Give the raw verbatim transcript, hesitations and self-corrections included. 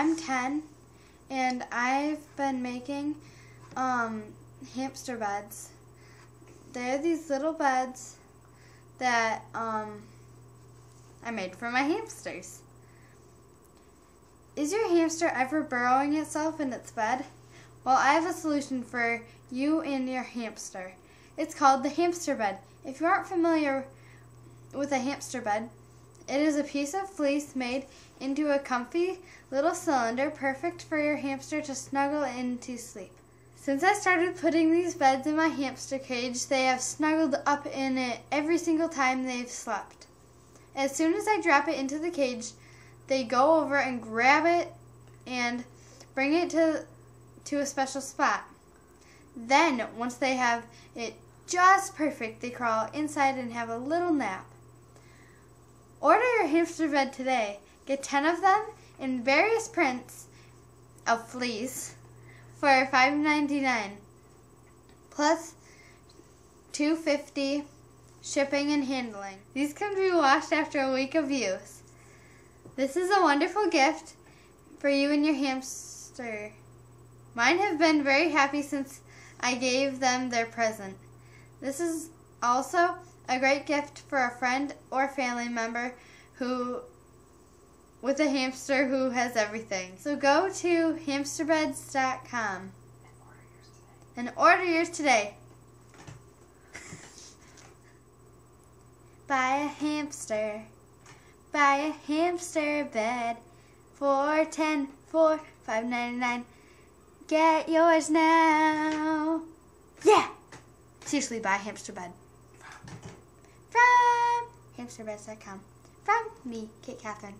I'm ten, and I've been making um, hamster beds. They're these little beds that um, I made for my hamsters. Is your hamster ever burrowing itself in its bed? Well, I have a solution for you and your hamster. It's called the hamster bed. If you aren't familiar with a hamster bed, it is a piece of fleece made into a comfy little cylinder, perfect for your hamster to snuggle in to sleep. Since I started putting these beds in my hamster cage, they have snuggled up in it every single time they've slept. As soon as I drop it into the cage, they go over and grab it and bring it to, to a special spot. Then, once they have it just perfect, they crawl inside and have a little nap. Order your hamster bed today. Get ten of them in various prints of fleece for five ninety-nine plus two fifty shipping and handling. These can be washed after a week of use. This is a wonderful gift for you and your hamster. Mine have been very happy since I gave them their present. This is also a great gift for a friend or family member who with a hamster who has everything. So go to hamster beds dot com and order yours today. Buy a hamster. Buy a hamster bed for ten for five ninety-nine. Get yours now. Yeah. Seriously, buy a hamster bed. From hamster beds dot com. From me, Kate Catherine.